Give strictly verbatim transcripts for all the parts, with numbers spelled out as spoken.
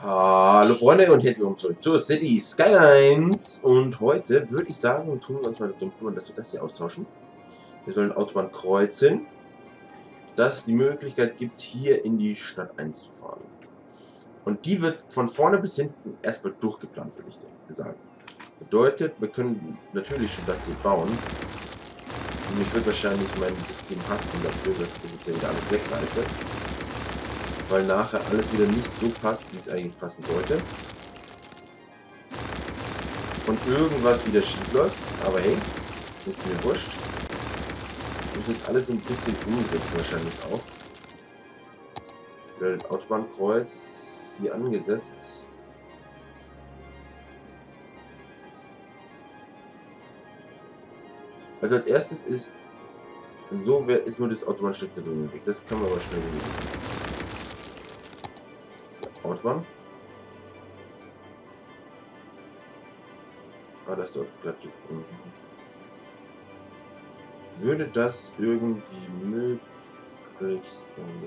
Hallo Freunde und herzlich willkommen zurück zur Cities Skylines. Und heute würde ich sagen, tun wir uns mal darum kümmern, dass wir das hier austauschen. Wir sollen Autobahn kreuzen, dass es die Möglichkeit gibt, hier in die Stadt einzufahren. Und die wird von vorne bis hinten erstmal durchgeplant, würde ich sagen. Bedeutet, wir können natürlich schon das hier bauen. Und ich würde wahrscheinlich mein System hassen dafür, dass ich jetzt hier wieder alles wegreiße. Weil nachher alles wieder nicht so passt, wie es eigentlich passen sollte. Und irgendwas wieder schief läuft. Aber hey, ist mir wurscht. Ich muss jetzt alles ein bisschen umsetzen wahrscheinlich auch. Das Autobahnkreuz hier angesetzt. Also als erstes ist so, ist nur das Autobahnstück da drüben im Weg. Das können wir aber schnell bewegen. Autobahn. Ah, das dort klappt. Mhm. Würde das irgendwie möglich sein?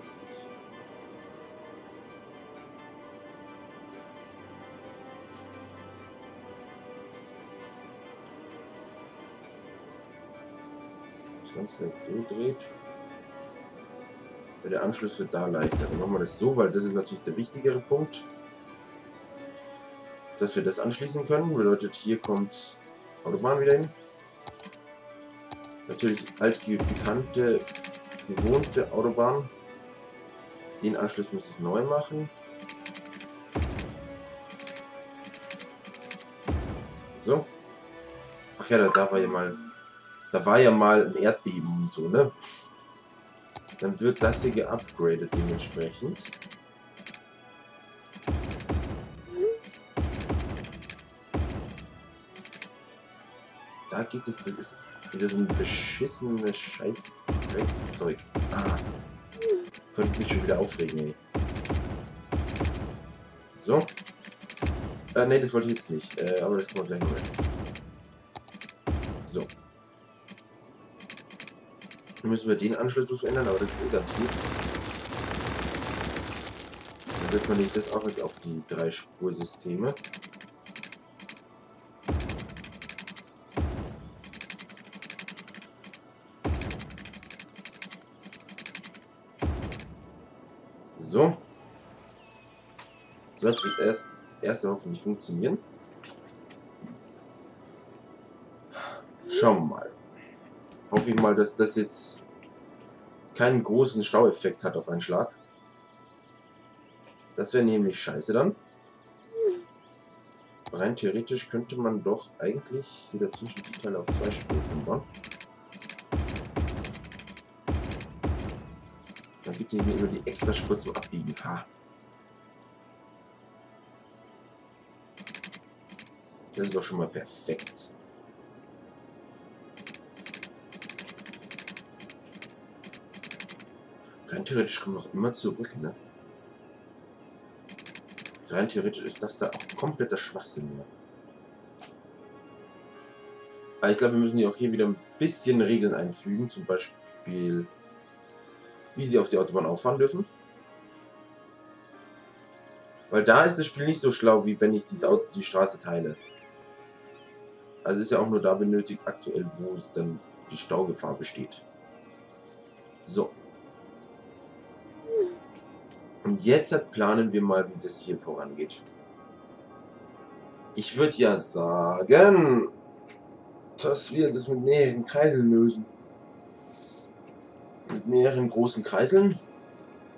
Das Ganze jetzt so dreht. Der Anschluss wird da leichter. Dann machen wir das so, weil das ist natürlich der wichtigere Punkt, dass wir das anschließen können. Bedeutet, hier kommt Autobahn wieder hin. Natürlich altbekannte, gewohnte Autobahn. Den Anschluss muss ich neu machen. So. Ach ja, da, da war ja mal, da war ja mal ein Erdbeben und so, ne? Dann wird das hier geupgradet dementsprechend. Da geht es, das ist wieder so ein beschissenes Scheiß-Dreckszeug. Ah, könnte mich schon wieder aufregen, ey. So. Äh, ne, das wollte ich jetzt nicht, äh, aber das kommt gleich mal. So. Müssen wir den Anschluss bloß ändern, aber das ist ganz gut. Dann setzen wir nämlich das auch auf die drei Spursysteme. So. Sollte das erst, erste hoffentlich funktionieren. Schauen wir mal. Hoffe ich mal, dass das jetzt keinen großen Staueffekt hat auf einen Schlag. Das wäre nämlich scheiße dann. Rein theoretisch könnte man doch eigentlich wieder zwischen die Teile auf zwei Spuren bauen. Dann geht es nicht mehr über die extra Spur zum Abbiegen. Ha. Das ist doch schon mal perfekt. Rein theoretisch kommen wir auch immer zurück, ne? Rein theoretisch ist das da auch kompletter Schwachsinn mehr. Aber ich glaube, wir müssen die auch hier wieder ein bisschen Regeln einfügen. Zum Beispiel, wie sie auf die Autobahn auffahren dürfen. Weil da ist das Spiel nicht so schlau, wie wenn ich die, die Straße teile. Also ist ja auch nur da benötigt aktuell, wo dann die Staugefahr besteht. So. Und jetzt planen wir mal, wie das hier vorangeht. Ich würde ja sagen, dass wir das mit mehreren Kreiseln lösen. Mit mehreren großen Kreiseln.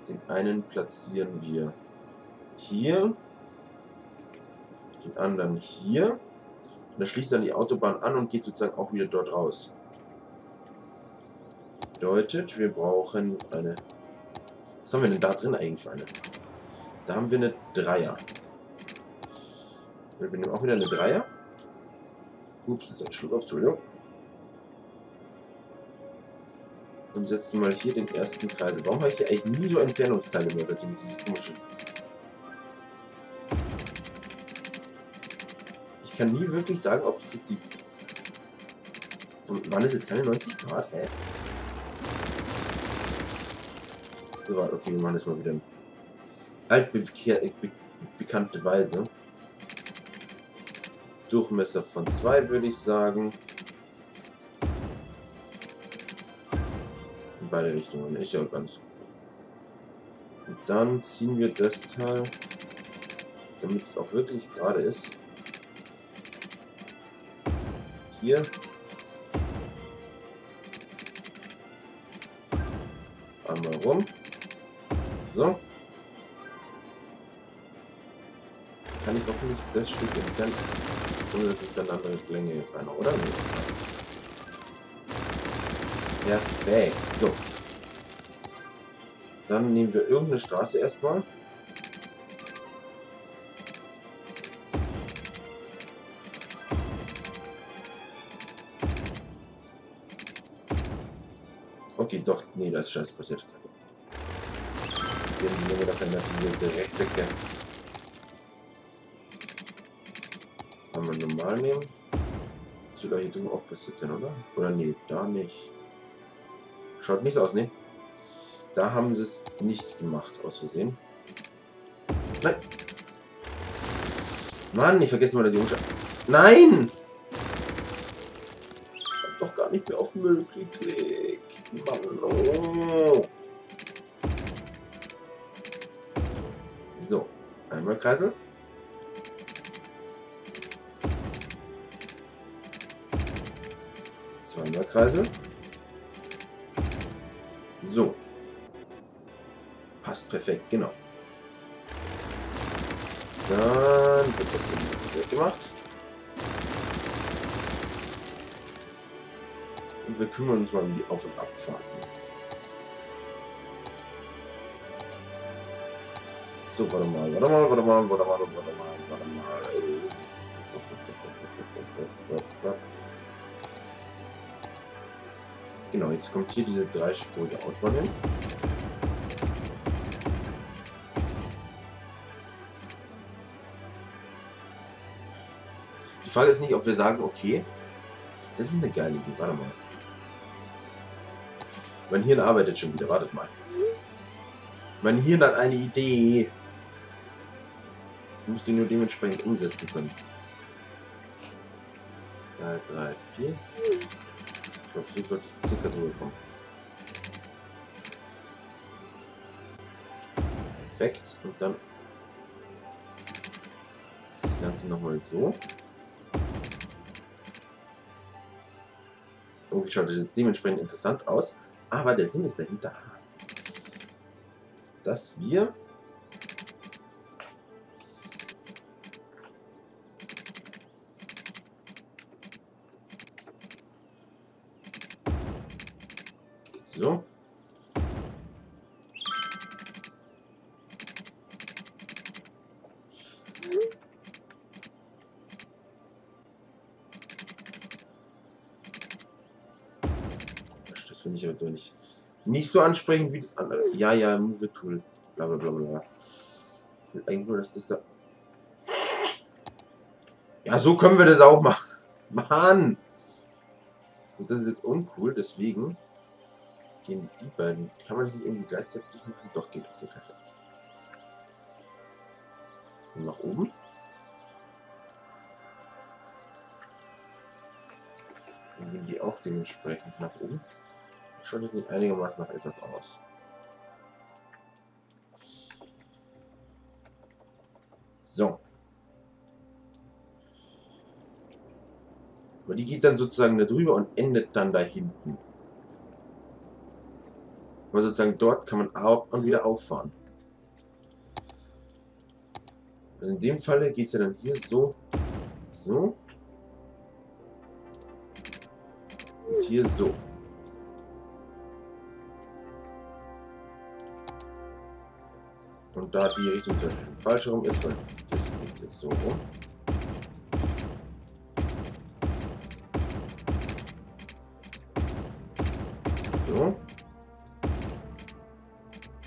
Den einen platzieren wir hier. Den anderen hier. Und das schließt dann die Autobahn an und geht sozusagen auch wieder dort raus. Bedeutet, wir brauchen eine... Was haben wir denn da drin eigentlich für eine? Da haben wir eine Dreier. Wir nehmen auch wieder eine Dreier. Ups, jetzt ein Schluck auf, Entschuldigung. Und setzen mal hier den ersten Kreisel. Warum habe ich hier eigentlich nie so Entfernungsteile mehr, seitdem ich dieses komische... Ich kann nie wirklich sagen, ob das jetzt die... Waren das jetzt keine neunzig Grad? Hä? Okay, wir machen das mal wieder. Altbekehr, pikante Weise. Durchmesser von zwei würde ich sagen. In beide Richtungen. Ist ja ganz gut. Und dann ziehen wir das Teil, damit es auch wirklich gerade ist. Hier. Einmal rum. So. Kann ich hoffentlich das Stück entfernen. Ohne dass ich dann andere Länge jetzt rein, oder? Perfekt. So. Dann nehmen wir irgendeine Straße erstmal. Okay, doch, nee, das ist scheiß passiert. Wir nehmen wir davon diese Drecksäcke. Kann man normal nehmen. Sogar hier drüben auch passiert sein, oder? Oder nee, da nicht. Schaut nicht aus, ne? Da haben sie es nicht gemacht, aus Versehen. Nein! Mann, ich vergesse mal, dass ich umschaue. Nein! Ich hab doch gar nicht mehr auf Müll geklickt. Mann, oh. So, einmal Kreisel. Zweimal Kreisel. So. Passt perfekt, genau. Dann wird das hier weggemacht. Und wir kümmern uns mal um die Auf- und Abfahrten. So, warte mal, warte mal, warte mal, warte mal, warte mal, warte mal. Genau, jetzt kommt hier diese dreispurige Autobahn hin. Die Frage ist nicht, ob wir sagen, okay, das ist eine geile Idee, warte mal. Mein Hirn arbeitet schon wieder, wartet mal. Mein Hirn hat eine Idee. Ich muss die nur dementsprechend umsetzen können. zwei, drei, vier. Ich glaube, hier sollte ich circa drüber kommen. Perfekt. Und dann das Ganze nochmal so. Okay, schaut das jetzt dementsprechend interessant aus. Aber der Sinn ist dahinter, dass wir so. Das finde ich aber so nicht, nicht so ansprechend wie das andere. Ja, ja, Move Tool. Bla bla bla bla. Ich will eigentlich nur, dass das da. Ja, so können wir das auch machen. Mann! Und das ist jetzt uncool, deswegen. Gehen die beiden. Kann man das nicht irgendwie gleichzeitig machen? Doch, geht. Okay, perfekt. Und nach oben. Dann gehen die auch dementsprechend nach oben. Schaut das nicht einigermaßen nach etwas aus. So. Aber die geht dann sozusagen da drüber und endet dann da hinten. Aber sozusagen dort kann man ab und wieder auffahren. In dem Falle geht es ja dann hier so, so und hier so. Und da die Richtung falsch rum ist, weil das geht jetzt so rum. So.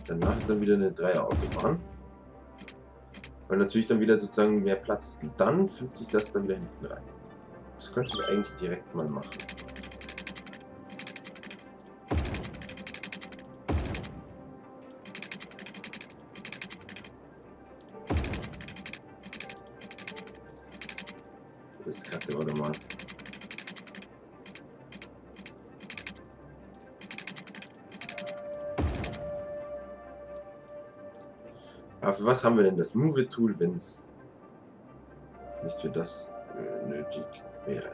Danach ist dann wieder eine Dreier-Autobahn. Weil natürlich dann wieder sozusagen mehr Platz ist. Und dann fügt sich das dann wieder hinten rein. Das könnten wir eigentlich direkt mal machen. Das ist kacke, warte mal. Aber für was haben wir denn das Move-Tool, wenn es nicht für das äh, nötig wäre?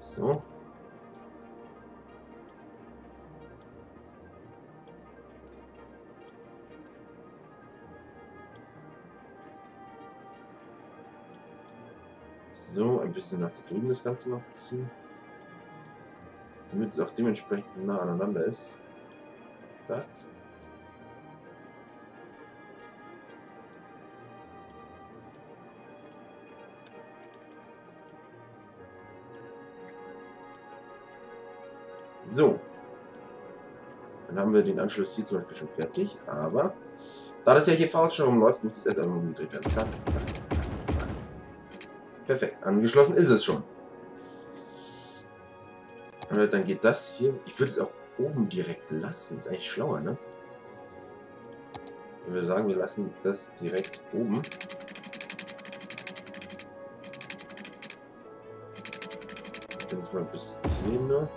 So. So, ein bisschen nach da drüben das Ganze noch ziehen. Damit es auch dementsprechend nah aneinander ist. Zack. So, dann haben wir den Anschluss hier zum Beispiel schon fertig, aber da das ja hier falsch rumläuft, muss ich erst einmal umgedreht werden. Zack, zack, zack, zack. Perfekt, angeschlossen ist es schon. Und dann geht das hier, ich würde es auch oben direkt lassen, ist eigentlich schlauer, ne? Ich würde sagen, wir lassen das direkt oben. Dann mal bis hier nur.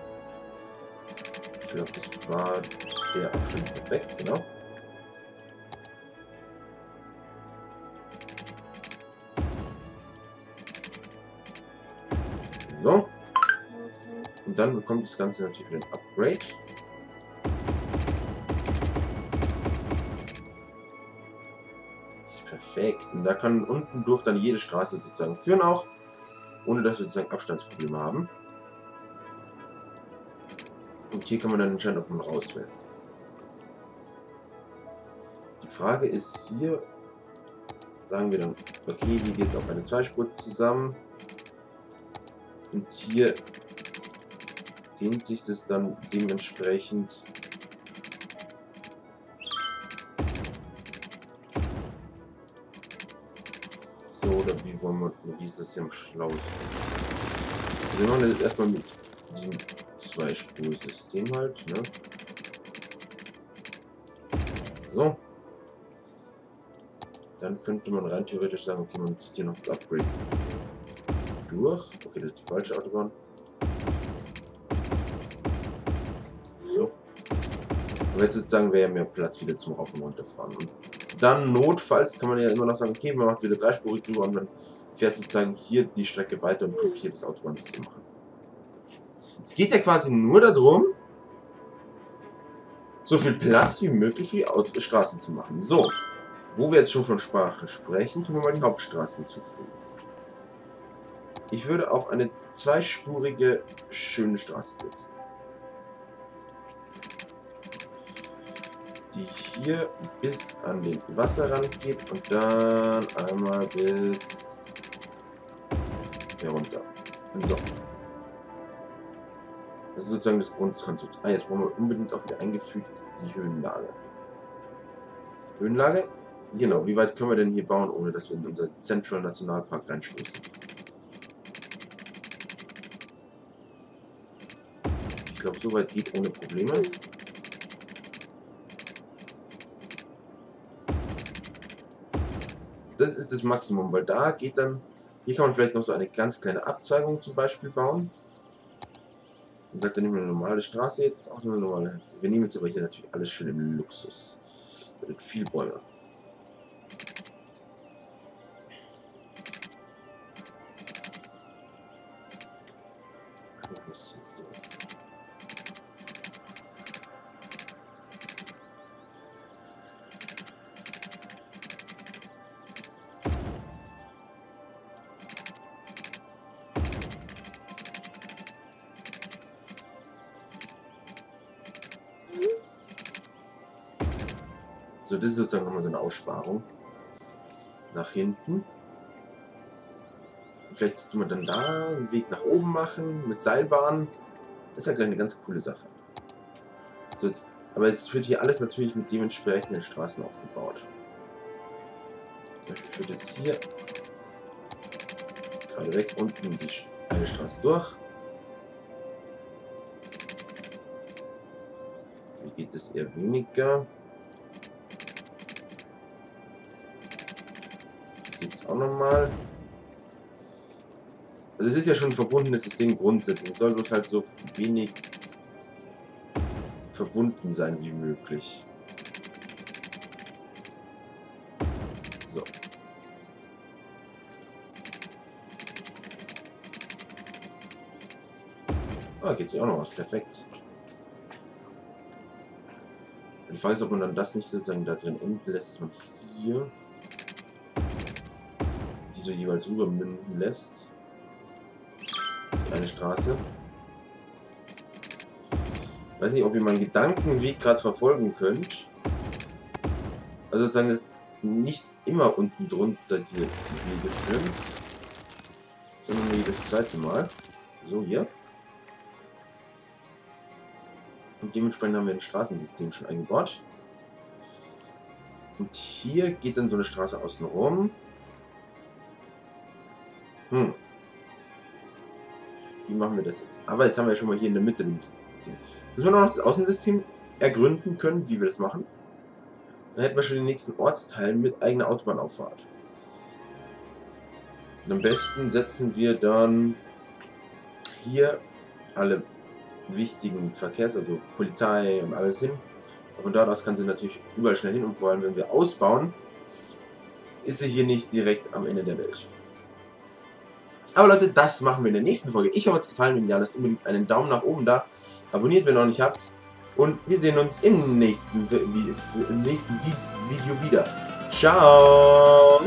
Ich glaube, das war der Abschnitt perfekt, genau. So. Und dann bekommt das Ganze natürlich wieder ein Upgrade. Das ist perfekt. Und da kann unten durch dann jede Straße sozusagen führen auch, ohne dass wir sozusagen Abstandsprobleme haben. Und hier kann man dann entscheiden, ob man raus will. Die Frage ist hier, sagen wir dann, okay, hier geht es auf eine Zweispur zusammen. Und hier dehnt sich das dann dementsprechend so, oder wie wollen wir, wie ist das hier am schlauesten? Wir machen das jetzt erstmal mit diesem Zwei-Spur-System halt, ne? So. Dann könnte man rein theoretisch sagen, okay, man zieht hier noch das Upgrade durch. Okay, das ist die falsche Autobahn. So. Aber jetzt sozusagen wäre ja mehr Platz wieder zum Rauf und runterfahren. Und dann notfalls kann man ja immer noch sagen, okay, man macht wieder dreispurig drüber und dann fährt sozusagen hier die Strecke weiter und guckt hier das Autobahnsystem an. Es geht ja quasi nur darum, so viel Platz wie möglich für die Auto Straßen zu machen. So, wo wir jetzt schon von Sprache sprechen, tun wir mal die Hauptstraßen hinzufügen. Ich würde auf eine zweispurige, schöne Straße setzen. Die hier bis an den Wasserrand geht und dann einmal bis hier runter. So. Das ist sozusagen das Grundkonzept. Ah, jetzt brauchen wir unbedingt auch wieder eingefügt die Höhenlage. Höhenlage? Genau, wie weit können wir denn hier bauen, ohne dass wir in unser Central Nationalpark reinstoßen? Ich glaube, so weit geht ohne Probleme. Das ist das Maximum, weil da geht dann... Hier kann man vielleicht noch so eine ganz kleine Abzweigung zum Beispiel bauen. Und sagt, dann nehmen wir eine normale Straße jetzt, auch eine normale. Wir nehmen jetzt aber hier natürlich alles schön im Luxus. Mit viel Bäume. So, das ist sozusagen nochmal so eine Aussparung nach hinten. Vielleicht tun wir dann da einen Weg nach oben machen mit Seilbahnen. Das ist halt eine ganz coole Sache. So, jetzt, aber jetzt wird hier alles natürlich mit dementsprechenden Straßen aufgebaut. Ich würde jetzt hier gerade weg unten die eine Straße durch. geht es eher weniger. Geht es auch nochmal. Also es ist ja schon ein verbundenes System grundsätzlich. Es soll bloß halt so wenig verbunden sein wie möglich. So. Ah, geht sich auch noch was. Perfekt. Die Frage ist, ob man dann das nicht sozusagen da drin enden lässt, dass man hier die so jeweils rübermünden lässt. Eine Straße. Ich weiß nicht, ob ihr meinen Gedankenweg gerade verfolgen könnt. Also sozusagen ist nicht immer unten drunter die Wege führen, sondern nur jedes zweite Mal. So hier. Und dementsprechend haben wir ein Straßensystem schon eingebaut. Und hier geht dann so eine Straße außen rum. Hm. Wie machen wir das jetzt? Aber jetzt haben wir ja schon mal hier in der Mitte wenigstens das System. Dass wir noch das Außensystem ergründen können, wie wir das machen. Dann hätten wir schon den nächsten Ortsteil mit eigener Autobahnauffahrt. Und am besten setzen wir dann hier alle wichtigen Verkehrs, also Polizei und alles hin. Und von dort aus kann sie natürlich überall schnell hin. Und vor allem, wenn wir ausbauen, ist sie hier nicht direkt am Ende der Welt. Aber Leute, das machen wir in der nächsten Folge. Ich hoffe, es hat euch gefallen. Wenn ja, lasst unbedingt einen Daumen nach oben da. Abonniert, wenn ihr noch nicht habt. Und wir sehen uns im nächsten, im nächsten Video wieder. Ciao!